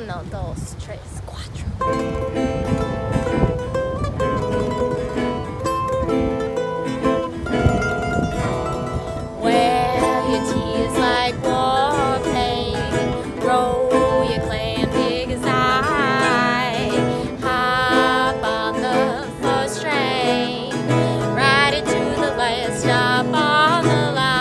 Uno, dos, tres, cuatro. Well, your tea is like propane. Roll your clam big as I. Hop on the first train. Ride it to the last stop on the line.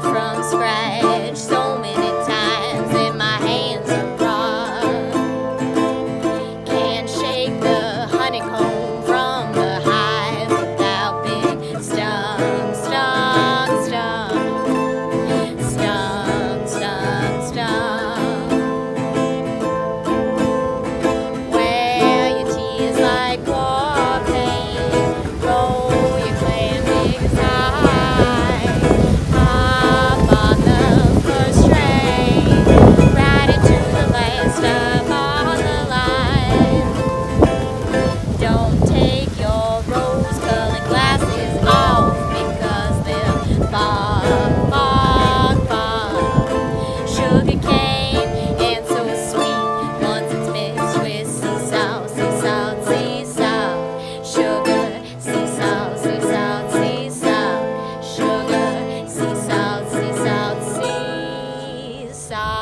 From scratch, so many times, and my hands are raw. Can't shake the honeycomb from the hive without being stung. Well, your tea is like propane. Roll your clam big as I.